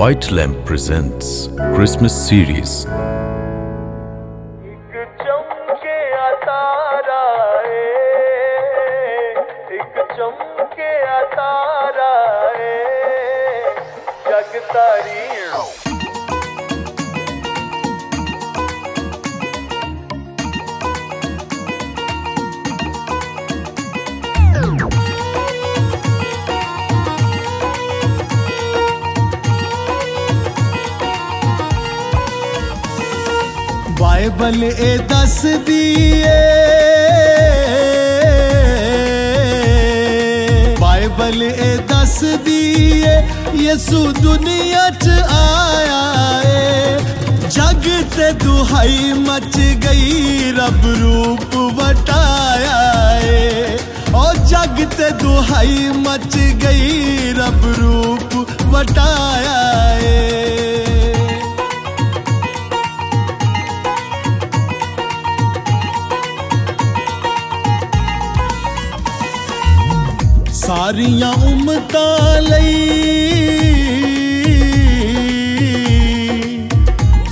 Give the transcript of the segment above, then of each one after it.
White Lamp presents Christmas series. Bible ए दस दिए, बाइबल ए दस दिए यसू दुनिया च आया है। जग ते दुहाई मच गई रब रूप वटाया है। और जग ते दुहाई मच गई रब रूप वटाया है। सारियां उम्मतां लई,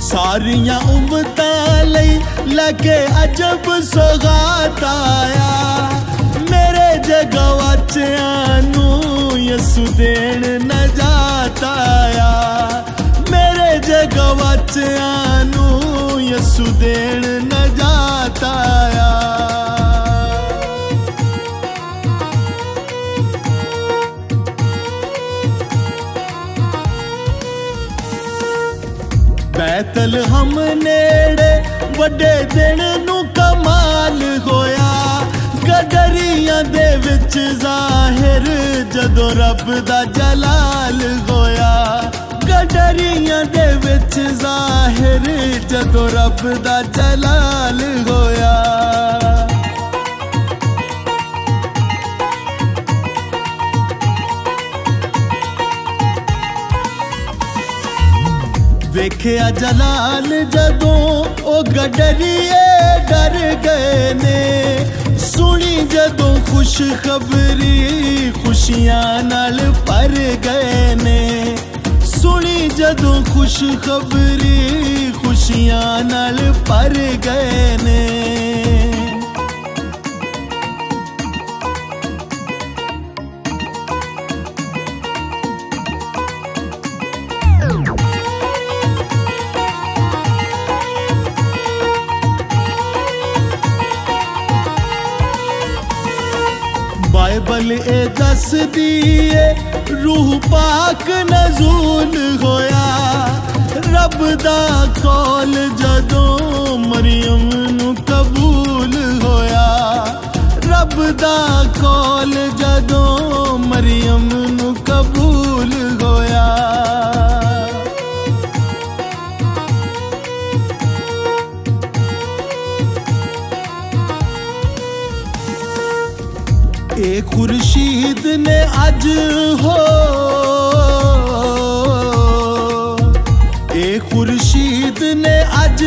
सारियां उम्मतां लई लगे अजब सौगात आया। मेरे जगवाचियां नू यसू देन नजात आया। मेरे जगवाचियां नू यसू देन नजात आया। बैतल हम नेड़े वड्डे दिन नू कमाल होया। गडरियां दे विच जाहिर जदों रब दा जलाल होया। गडरियां दे विच जाहिर जदों रब दा जलाल होया। वेख्या जलाल जदों ओ गडरिए डर गए ने। सुनी जदों खुशखबरी खुशियां नाल भर गए ने। सुनी जदों खुशखबरी खुशियां नाल भर गए ने। बाइबल ए दस दिए रूह पाक नजूल होया। रब दा कौल जदों मरियम नू कबूल होया। रब दा कौल जदों मरियम नू कबूल होया। ए खुर्शीद ने अज हो, ए खुर्शीद ने अज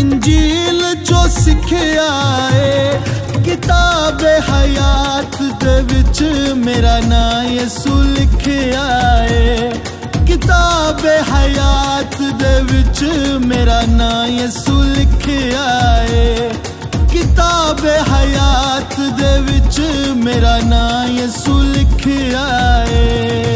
इंजील जो सिखया है। किताब हयात दे विच मेरा नाम यसू लिखया है। किताब हयात दे विच मेरा नाम यसू लिखया है। किताब हयात दे विच मेरा नाम यसू लिखया है।